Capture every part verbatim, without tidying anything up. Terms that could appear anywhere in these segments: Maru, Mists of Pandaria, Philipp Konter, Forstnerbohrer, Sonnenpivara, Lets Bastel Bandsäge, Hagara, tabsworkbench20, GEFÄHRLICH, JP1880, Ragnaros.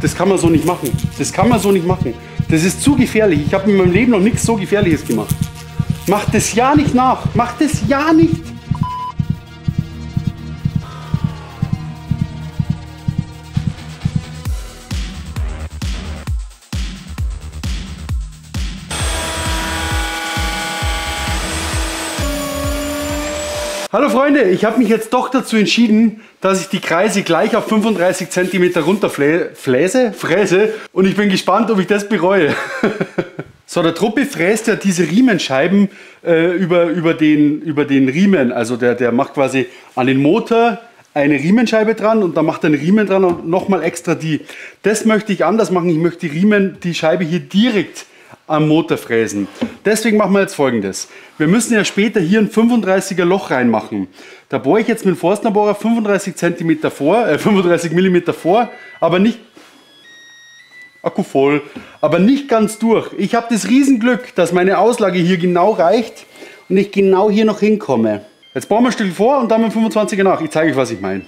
Das kann man so nicht machen. Das kann man so nicht machen. Das ist zu gefährlich. Ich habe in meinem Leben noch nichts so Gefährliches gemacht. Macht das ja nicht nach. Macht das ja nicht. Hallo Freunde, ich habe mich jetzt doch dazu entschieden, dass ich die Kreise gleich auf fünfunddreißig Zentimeter runterfräse, fräse, und ich bin gespannt, ob ich das bereue. So, der Truppe fräst ja diese Riemenscheiben äh, über, über, den, über den Riemen, also der, der macht quasi an den Motor eine Riemenscheibe dran und dann macht er einen Riemen dran und nochmal extra die. Das möchte ich anders machen, ich möchte die Riemen, die Scheibe hier direkt am Motor fräsen. Deswegen machen wir jetzt Folgendes. Wir müssen ja später hier ein fünfunddreißiger Loch reinmachen. Da bohre ich jetzt mit dem Forstnerbohrer fünfunddreißig Zentimeter vor, äh fünfunddreißig Millimeter vor, aber nicht Akku voll, aber nicht ganz durch. Ich habe das Riesenglück, dass meine Auslage hier genau reicht und ich genau hier noch hinkomme. Jetzt bohren wir ein Stück vor und dann mit dem fünfundzwanziger nach. Ich zeige euch, was ich meine.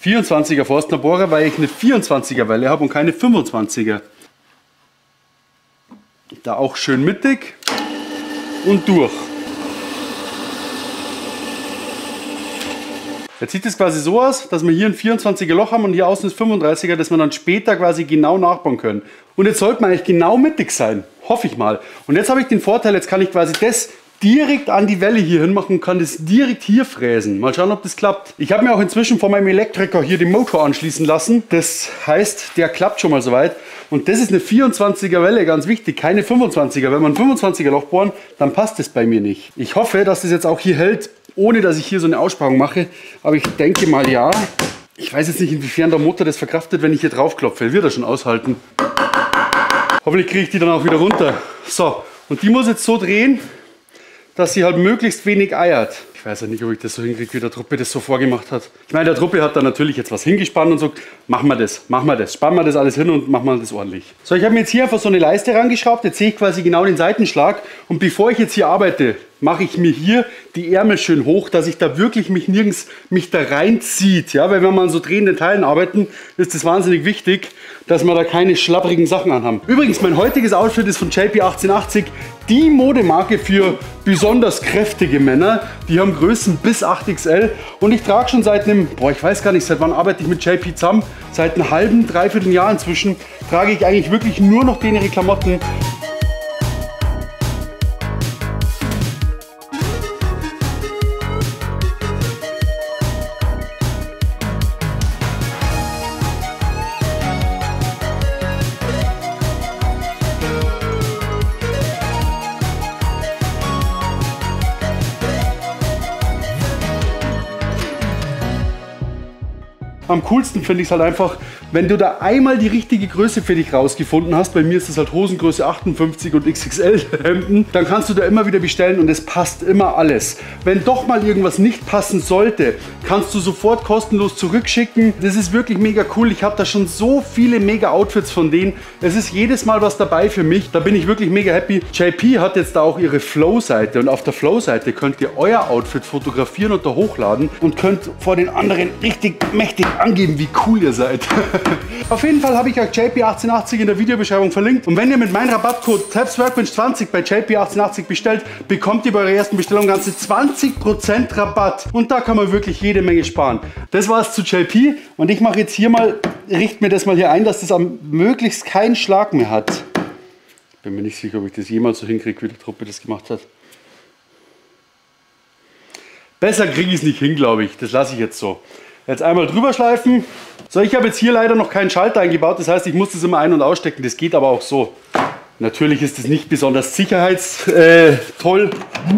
vierundzwanziger Forstnerbohrer, weil ich eine vierundzwanziger Welle habe und keine fünfundzwanziger. Da auch schön mittig und durch. Jetzt sieht es quasi so aus, dass wir hier ein vierundzwanziger Loch haben und hier außen ist fünfunddreißiger, dass wir dann später quasi genau nachbauen können. Und jetzt sollte man eigentlich genau mittig sein, hoffe ich mal. Und jetzt habe ich den Vorteil, jetzt kann ich quasi das direkt an die Welle hier hin machen und kann das direkt hier fräsen. Mal schauen, ob das klappt. Ich habe mir auch inzwischen von meinem Elektriker hier den Motor anschließen lassen. Das heißt, der klappt schon mal soweit. Und das ist eine vierundzwanziger Welle, ganz wichtig, keine fünfundzwanziger. Wenn man ein fünfundzwanziger Loch bohren, dann passt das bei mir nicht. Ich hoffe, dass das jetzt auch hier hält, ohne dass ich hier so eine Aussparung mache. Aber ich denke mal, ja. Ich weiß jetzt nicht, inwiefern der Motor das verkraftet, wenn ich hier drauf klopfe. Wird er schon aushalten. Hoffentlich kriege ich die dann auch wieder runter. So, und die muss jetzt so drehen, dass sie halt möglichst wenig eiert. Ich weiß ja nicht, ob ich das so hinkriege, wie der Truppe das so vorgemacht hat. Ich meine, der Truppe hat da natürlich jetzt was hingespannt und so, machen wir das, machen wir das, spannen wir das alles hin und machen wir das ordentlich. So, ich habe mir jetzt hier einfach so eine Leiste rangeschraubt, jetzt sehe ich quasi genau den Seitenschlag und bevor ich jetzt hier arbeite, mache ich mir hier die Ärmel schön hoch, dass ich da wirklich mich nirgends mich da reinzieht. Ja, weil wenn man an so drehenden Teilen arbeiten, ist das wahnsinnig wichtig, dass wir da keine schlapprigen Sachen anhaben. Übrigens, mein heutiges Outfit ist von J P achtzehn achtzig, die Modemarke für besonders kräftige Männer. Die haben Größen bis acht X L und ich trage schon seit einem, boah, ich weiß gar nicht, seit wann arbeite ich mit J P zusammen, seit einem halben, dreiviertel Jahr inzwischen, trage ich eigentlich wirklich nur noch denen ihre Klamotten. Am coolsten finde ich es halt einfach, wenn du da einmal die richtige Größe für dich rausgefunden hast, bei mir ist das halt Hosengröße achtundfünfzig und X X L Hemden, dann kannst du da immer wieder bestellen und es passt immer alles. Wenn doch mal irgendwas nicht passen sollte, kannst du sofort kostenlos zurückschicken. Das ist wirklich mega cool, ich habe da schon so viele mega Outfits von denen. Es ist jedes Mal was dabei für mich, da bin ich wirklich mega happy. J P hat jetzt da auch ihre Flow-Seite und auf der Flow-Seite könnt ihr euer Outfit fotografieren und da hochladen und könnt vor den anderen richtig mächtig angeben, wie cool ihr seid. Auf jeden Fall habe ich euch J P achtzehn achtzig in der Videobeschreibung verlinkt und wenn ihr mit meinem Rabattcode tabsworkbench zwanzig bei J P achtzehn achtzig bestellt, bekommt ihr bei eurer ersten Bestellung ganze zwanzig Prozent Rabatt und da kann man wirklich jede Menge sparen. Das war es zu J P und ich mache jetzt hier mal, richte mir das mal hier ein, dass das am möglichst keinen Schlag mehr hat. Bin mir nicht sicher, ob ich das jemals so hinkriege, wie die Truppe das gemacht hat. Besser kriege ich es nicht hin, glaube ich. Das lasse ich jetzt so. Jetzt einmal drüber schleifen. So, ich habe jetzt hier leider noch keinen Schalter eingebaut, das heißt, ich muss das immer ein- und ausstecken, das geht aber auch so. Natürlich ist das nicht besonders sicherheitstoll. Wow.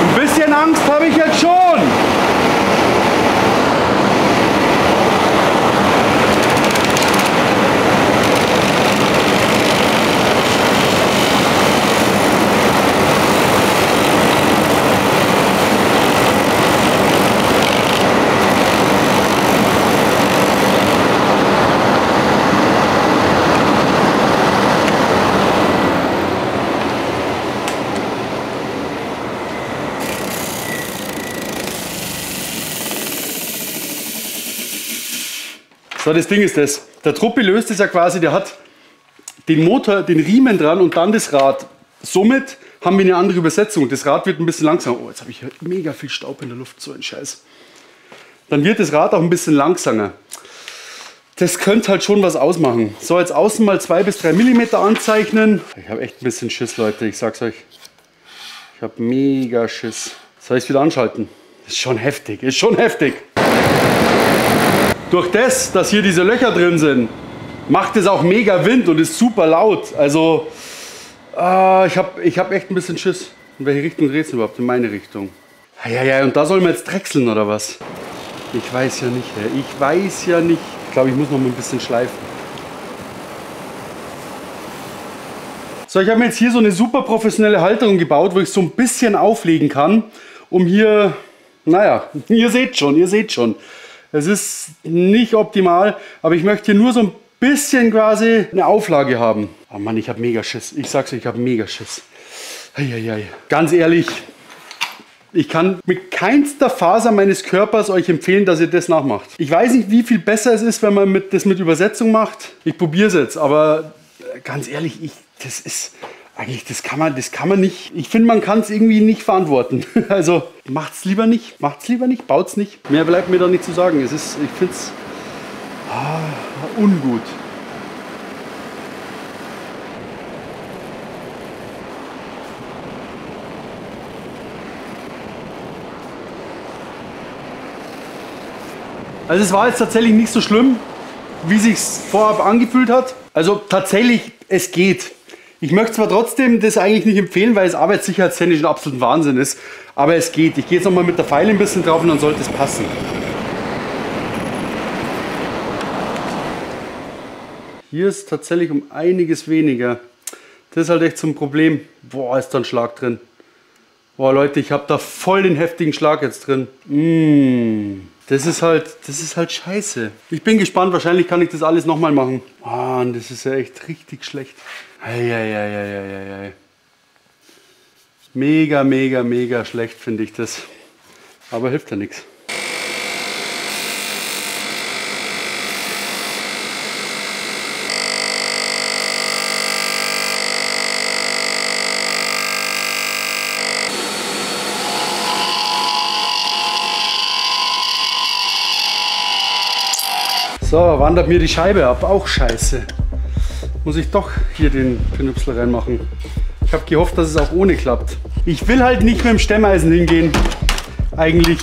Ein bisschen Angst habe ich jetzt schon. So, das Ding ist das. Der Truppi löst es ja quasi, der hat den Motor, den Riemen dran und dann das Rad. Somit haben wir eine andere Übersetzung. Das Rad wird ein bisschen langsamer. Oh, jetzt habe ich hier mega viel Staub in der Luft, so ein Scheiß. Dann wird das Rad auch ein bisschen langsamer. Das könnte halt schon was ausmachen. So, jetzt außen mal zwei bis drei Millimeter anzeichnen. Ich habe echt ein bisschen Schiss, Leute, ich sag's euch. Ich habe mega Schiss. Soll ich es wieder anschalten? Ist schon heftig, ist schon heftig. Durch das, dass hier diese Löcher drin sind, macht es auch mega Wind und ist super laut. Also, äh, ich habe ich hab echt ein bisschen Schiss. In welche Richtung dreht es überhaupt? In meine Richtung. Ja, ja, und da soll man jetzt drechseln oder was? Ich weiß ja nicht, ich weiß ja nicht. Ich glaube, ich muss noch mal ein bisschen schleifen. So, ich habe mir jetzt hier so eine super professionelle Halterung gebaut, wo ich so ein bisschen auflegen kann, um hier, naja, ihr seht schon, ihr seht schon. Es ist nicht optimal, aber ich möchte hier nur so ein bisschen quasi eine Auflage haben. Oh Mann, ich habe mega Schiss. Ich sag's euch, ich habe mega Schiss. Eieiei. Ganz ehrlich, ich kann mit keinster Faser meines Körpers euch empfehlen, dass ihr das nachmacht. Ich weiß nicht, wie viel besser es ist, wenn man mit, das mit Übersetzung macht. Ich probiere es jetzt, aber ganz ehrlich, ich, das ist... Eigentlich, das kann man, das kann man nicht. Ich finde, man kann es irgendwie nicht verantworten. Also macht's lieber nicht, macht's lieber nicht, baut's nicht. Mehr bleibt mir da nicht zu sagen. Es ist, ich finde es ah, ungut. Also es war jetzt tatsächlich nicht so schlimm, wie sich's vorab angefühlt hat. Also tatsächlich, es geht. Ich möchte zwar trotzdem das eigentlich nicht empfehlen, weil es arbeitssicherheitstechnisch ein absoluter Wahnsinn ist, aber es geht. Ich gehe jetzt nochmal mit der Feile ein bisschen drauf und dann sollte es passen. Hier ist tatsächlich um einiges weniger. Das ist halt echt so ein Problem. Boah, ist da ein Schlag drin. Boah, Leute, ich habe da voll den heftigen Schlag jetzt drin. Mmh. Das ist halt, das ist halt scheiße. Ich bin gespannt, wahrscheinlich kann ich das alles nochmal machen. Mann, das ist ja echt richtig schlecht. Eieieiei. Mega, mega, mega schlecht finde ich das. Aber hilft ja nichts. So, wandert mir die Scheibe ab, auch scheiße. Muss ich doch hier den Pinüpsel reinmachen. Ich habe gehofft, dass es auch ohne klappt. Ich will halt nicht mit dem Stemmeisen hingehen, eigentlich.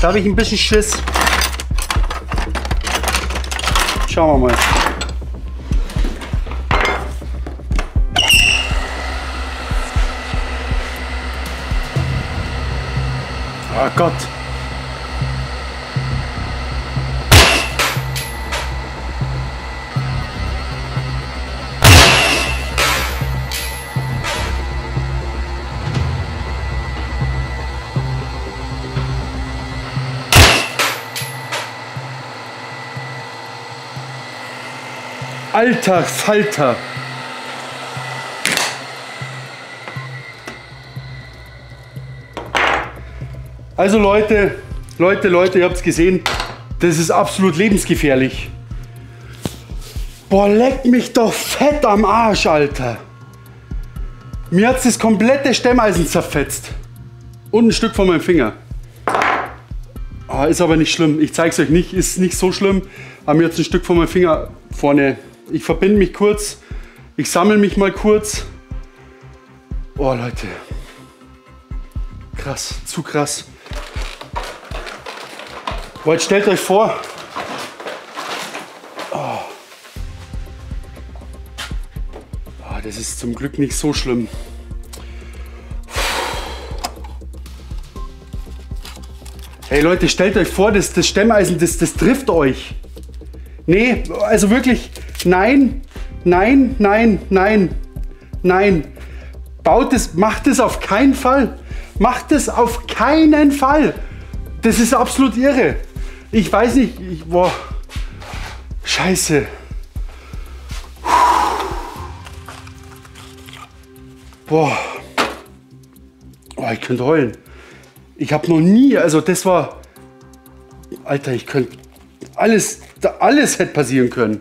Da habe ich ein bisschen Schiss. Schauen wir mal. Oh Gott. Alter Falter! Also Leute, Leute, Leute, ihr habt es gesehen, das ist absolut lebensgefährlich. Boah, leck mich doch fett am Arsch, Alter! Mir hat das komplette Stemmeisen zerfetzt. Und ein Stück von meinem Finger. Ah, ist aber nicht schlimm, ich zeig's euch nicht, ist nicht so schlimm. Aber mir hat ein Stück von meinem Finger vorne... Ich verbinde mich kurz, ich sammle mich mal kurz. Oh Leute, krass, zu krass. Oh, jetzt stellt euch vor, oh. Oh, das ist zum Glück nicht so schlimm. Hey Leute, stellt euch vor, das, das Stemmeisen, das, das trifft euch. Nee, also wirklich, nein, nein, nein, nein, nein. Baut es, macht es auf keinen Fall. Macht es auf keinen Fall. Das ist absolut irre. Ich weiß nicht, ich, boah, scheiße. Boah, oh, ich könnte heulen. Ich habe noch nie, also das war, Alter, ich könnte... Alles, da alles hätte passieren können.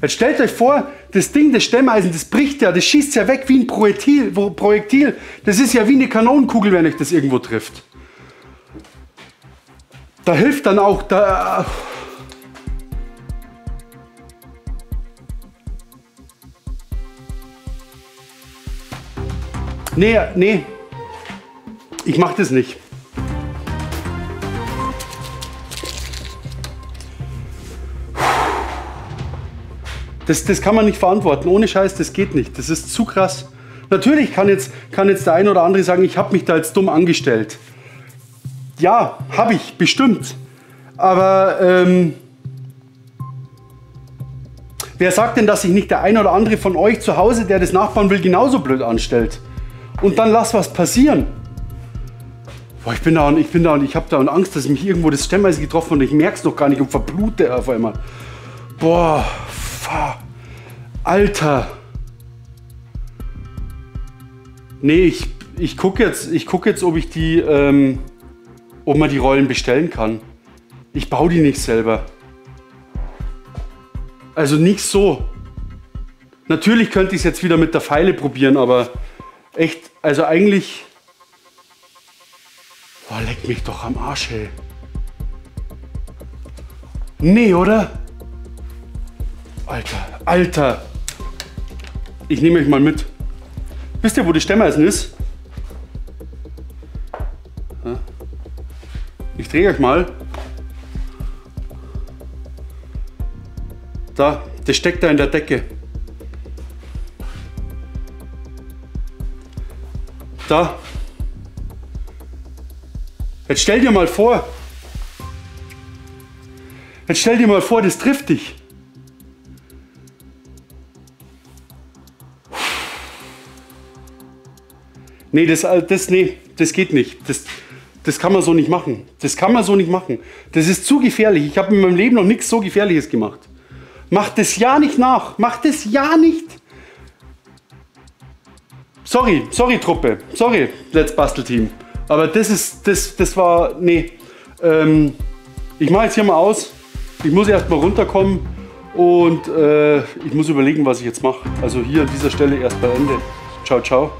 Jetzt stellt euch vor, das Ding, das Stemmeisen, das bricht ja, das schießt ja weg wie ein Projektil. Projektil. Das ist ja wie eine Kanonenkugel, wenn euch das irgendwo trifft. Da hilft dann auch, da... Nee, nee, ich mach das nicht. Das, das kann man nicht verantworten, ohne Scheiß, das geht nicht, das ist zu krass. Natürlich kann jetzt, kann jetzt der ein oder andere sagen, ich habe mich da jetzt dumm angestellt. Ja, habe ich, bestimmt. Aber ähm, wer sagt denn, dass sich nicht der ein oder andere von euch zu Hause, der das nachbauen will, genauso blöd anstellt? Und dann lass was passieren. Boah, ich bin da und ich bin da und ich habe da und Angst, dass mich irgendwo das Stemmeisen getroffen und ich merke es noch gar nicht und verblute auf einmal. Boah, fuck. Alter. Nee, ich, ich gucke jetzt, ich guck jetzt, ob ich die, ähm, ob man die Rollen bestellen kann. Ich baue die nicht selber. Also nicht so. Natürlich könnte ich es jetzt wieder mit der Feile probieren, aber... Echt, also eigentlich... Boah, leck mich doch am Arsch, ey. Nee, oder? Alter, Alter. Ich nehme euch mal mit. Wisst ihr, wo das Stemmeisen ist? Ich drehe euch mal. Da, das steckt da in der Decke. Da. Jetzt stell dir mal vor, jetzt stell dir mal vor, das trifft dich. Nee, das, das, nee, das geht nicht. Das, das kann man so nicht machen. Das kann man so nicht machen. Das ist zu gefährlich. Ich habe in meinem Leben noch nichts so Gefährliches gemacht. Mach das ja nicht nach. Mach das ja nicht. Sorry, sorry Truppe, sorry Let's Bastel Team, aber das ist, das, das war, nee, ähm, ich mache jetzt hier mal aus, ich muss erstmal runterkommen und äh, ich muss überlegen, was ich jetzt mache, also hier an dieser Stelle erstmal Ende, ciao, ciao.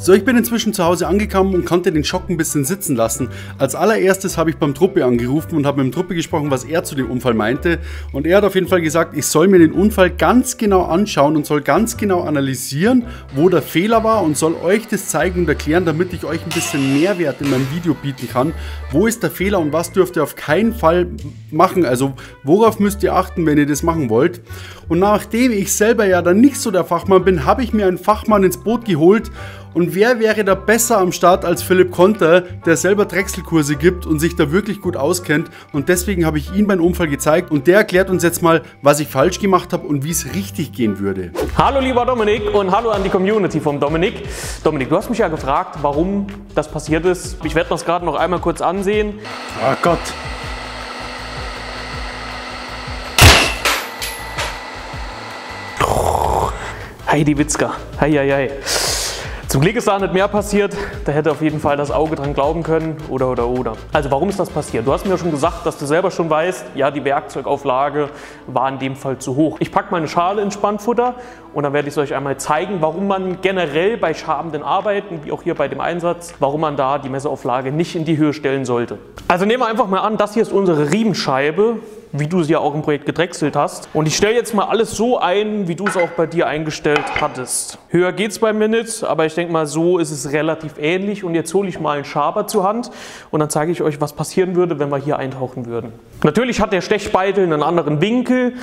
So, ich bin inzwischen zu Hause angekommen und konnte den Schock ein bisschen sitzen lassen. Als allererstes habe ich beim Truppe angerufen und habe mit dem Truppe gesprochen, was er zu dem Unfall meinte. Und er hat auf jeden Fall gesagt, ich soll mir den Unfall ganz genau anschauen und soll ganz genau analysieren, wo der Fehler war und soll euch das zeigen und erklären, damit ich euch ein bisschen Mehrwert in meinem Video bieten kann. Wo ist der Fehler und was dürft ihr auf keinen Fall machen? Also worauf müsst ihr achten, wenn ihr das machen wollt? Und nachdem ich selber ja dann nicht so der Fachmann bin, habe ich mir einen Fachmann ins Boot geholt. Und wer wäre da besser am Start als Philipp Konter, der selber Drechselkurse gibt und sich da wirklich gut auskennt. Und deswegen habe ich ihm meinen Unfall gezeigt und der erklärt uns jetzt mal, was ich falsch gemacht habe und wie es richtig gehen würde. Hallo lieber Dominik und hallo an die Community vom Dominik. Dominik, du hast mich ja gefragt, warum das passiert ist. Ich werde das gerade noch einmal kurz ansehen. Oh Gott. Heidi Witzka. Hei, hei, hei. Zum Glück ist da nicht mehr passiert, da hätte auf jeden Fall das Auge dran glauben können, oder, oder, oder. Also warum ist das passiert? Du hast mir ja schon gesagt, dass du selber schon weißt, ja, die Werkzeugauflage war in dem Fall zu hoch. Ich packe meine Schale in Spannfutter und dann werde ich es euch einmal zeigen, warum man generell bei schabenden Arbeiten, wie auch hier bei dem Einsatz, warum man da die Messerauflage nicht in die Höhe stellen sollte. Also nehmen wir einfach mal an, das hier ist unsere Riemenscheibe, wie du sie ja auch im Projekt gedrechselt hast. Und ich stelle jetzt mal alles so ein, wie du es auch bei dir eingestellt hattest. Höher geht es bei mir nicht, aber ich denke mal, so ist es relativ ähnlich. Und jetzt hole ich mal einen Schaber zur Hand und dann zeige ich euch, was passieren würde, wenn wir hier eintauchen würden. Natürlich hat der Stechbeitel einen anderen Winkel.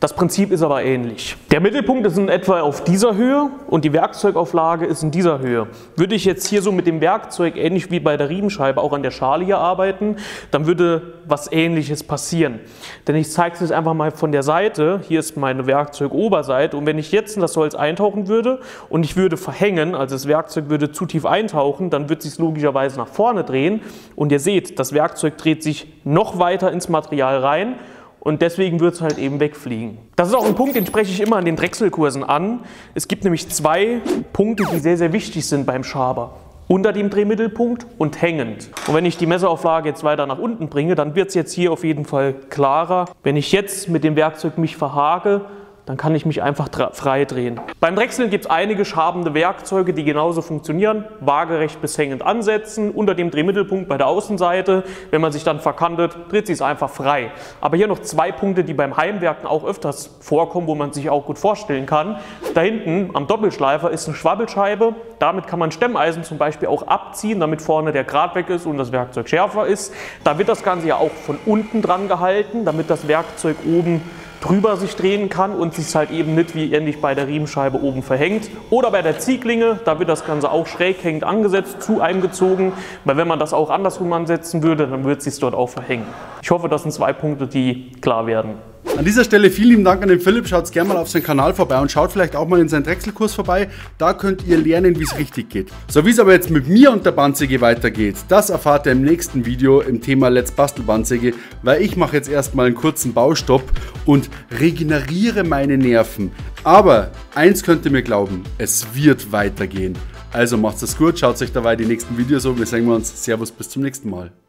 Das Prinzip ist aber ähnlich. Der Mittelpunkt ist in etwa auf dieser Höhe und die Werkzeugauflage ist in dieser Höhe. Würde ich jetzt hier so mit dem Werkzeug ähnlich wie bei der Riemenscheibe auch an der Schale hier arbeiten, dann würde was Ähnliches passieren. Denn ich zeige es jetzt einfach mal von der Seite. Hier ist meine Werkzeugoberseite und wenn ich jetzt in das Holz eintauchen würde und ich würde verhängen, also das Werkzeug würde zu tief eintauchen, dann wird es sich logischerweise nach vorne drehen und ihr seht, das Werkzeug dreht sich noch weiter ins Material rein. Und deswegen wird es halt eben wegfliegen. Das ist auch ein Punkt, den spreche ich immer in den Drechselkursen an. Es gibt nämlich zwei Punkte, die sehr, sehr wichtig sind beim Schaber. unter dem Drehmittelpunkt und hängend. Und wenn ich die Messerauflage jetzt weiter nach unten bringe, dann wird es jetzt hier auf jeden Fall klarer. Wenn ich jetzt mit dem Werkzeug mich verhake, dann kann ich mich einfach frei drehen. Beim Drechseln gibt es einige schabende Werkzeuge, die genauso funktionieren. Waagerecht bis hängend ansetzen, unter dem Drehmittelpunkt bei der Außenseite. Wenn man sich dann verkantet, dreht sie es einfach frei. Aber hier noch zwei Punkte, die beim Heimwerken auch öfters vorkommen, wo man sich auch gut vorstellen kann. Da hinten am Doppelschleifer ist eine Schwabbelscheibe. Damit kann man Stemmeisen zum Beispiel auch abziehen, damit vorne der Grat weg ist und das Werkzeug schärfer ist. Da wird das Ganze ja auch von unten dran gehalten, damit das Werkzeug oben drüber sich drehen kann und sich halt eben nicht wie ähnlich bei der Riemenscheibe oben verhängt. Oder bei der Zieglinge, da wird das Ganze auch schräg hängend angesetzt, zu einem gezogen, weil wenn man das auch andersrum ansetzen würde, dann würde es sich dort auch verhängen. Ich hoffe, das sind zwei Punkte, die klar werden. An dieser Stelle vielen lieben Dank an den Philipp, schaut gerne mal auf seinen Kanal vorbei und schaut vielleicht auch mal in seinen Drechselkurs vorbei, da könnt ihr lernen, wie es richtig geht. So, wie es aber jetzt mit mir und der Bandsäge weitergeht, das erfahrt ihr im nächsten Video im Thema Let's Bastel Bandsäge, weil ich mache jetzt erstmal einen kurzen Baustopp und regeneriere meine Nerven. Aber eins könnt ihr mir glauben, es wird weitergehen. Also macht's es gut, schaut euch dabei die nächsten Videos an, wir sehen uns, servus, bis zum nächsten Mal.